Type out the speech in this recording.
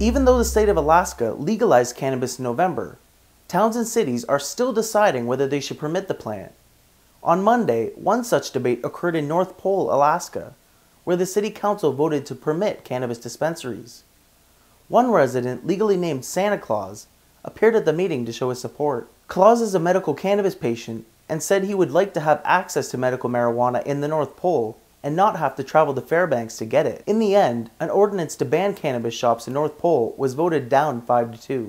Even though the state of Alaska legalized cannabis in November, towns and cities are still deciding whether they should permit the plant. On Monday, one such debate occurred in North Pole, Alaska, where the city council voted to permit cannabis dispensaries. One resident, legally named Santa Claus, appeared at the meeting to show his support. Claus is a medical cannabis patient and said he would like to have access to medical marijuana in the North Pole and not have to travel to Fairbanks to get it. In the end, an ordinance to ban cannabis shops in North Pole was voted down 5-2.